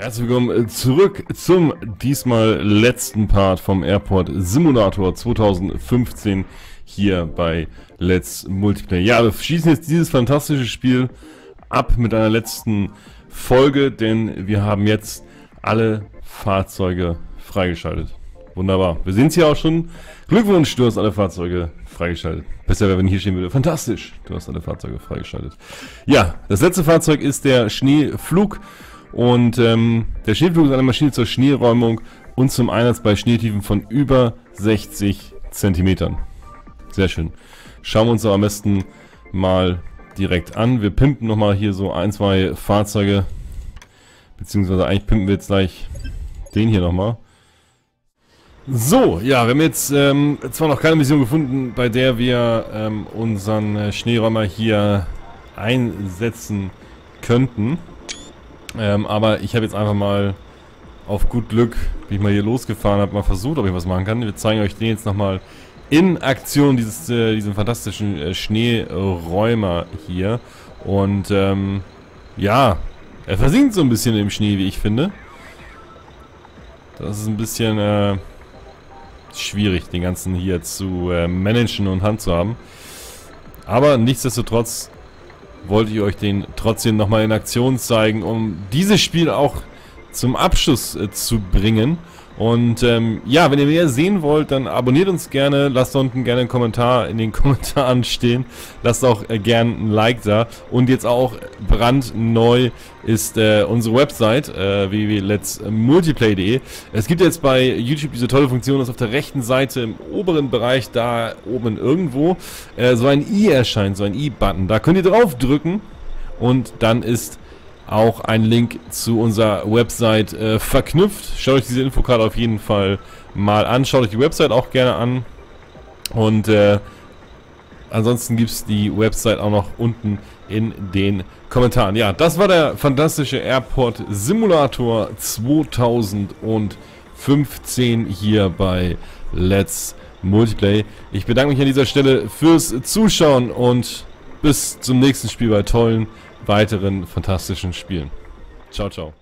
Herzlich willkommen zurück zum diesmal letzten Part vom Airport Simulator 2015 hier bei Let's Multiplayer. Ja, wir schließen jetzt dieses fantastische Spiel ab mit einer letzten Folge, denn wir haben jetzt alle Fahrzeuge freigeschaltet. Wunderbar. Wir sehen es hier auch schon. Glückwunsch, du hast alle Fahrzeuge freigeschaltet. Besser wäre, wenn ich hier stehen würde. Fantastisch, du hast alle Fahrzeuge freigeschaltet. Ja, das letzte Fahrzeug ist der Schneeflug. Und der Schneeflug ist eine Maschine zur Schneeräumung und zum Einsatz bei Schneetiefen von über 60 Zentimetern. Sehr schön. Schauen wir uns am besten mal direkt an. Wir pimpen nochmal hier so ein, zwei Fahrzeuge. Beziehungsweise eigentlich pimpen wir jetzt gleich den hier nochmal. So, ja, wir haben jetzt zwar noch keine Mission gefunden, bei der wir unseren Schneeräumer hier einsetzen könnten. Aber ich habe jetzt einfach mal auf gut Glück, wie ich mal hier losgefahren habe, mal versucht, ob ich was machen kann. Wir zeigen euch den jetzt nochmal in Aktion, diesen fantastischen Schneeräumer hier. Und ja, er versinkt so ein bisschen im Schnee, wie ich finde. Das ist ein bisschen schwierig, den ganzen hier zu managen und Hand zu haben. Aber nichtsdestotrotz wollte ich euch den trotzdem nochmal in Aktion zeigen, um dieses Spiel auch zum Abschluss zu bringen. Und ja, wenn ihr mehr sehen wollt, dann abonniert uns gerne, lasst unten gerne einen Kommentar in den Kommentaren stehen, lasst auch gerne ein Like da. Und jetzt auch brandneu ist unsere Website www.letsmultiplay.de. Es gibt jetzt bei YouTube diese tolle Funktion, dass auf der rechten Seite im oberen Bereich, da oben irgendwo, so ein i erscheint, so ein i-Button. Da könnt ihr drauf drücken und dann ist auch ein Link zu unserer Website verknüpft. Schaut euch diese Infokarte auf jeden Fall mal an. Schaut euch die Website auch gerne an. Und ansonsten gibt es die Website auch noch unten in den Kommentaren. Ja, das war der fantastische Airport Simulator 2015 hier bei Let's Multiplay. Ich bedanke mich an dieser Stelle fürs Zuschauen und bis zum nächsten Spiel bei tollen weiteren fantastischen Spielen. Ciao, ciao.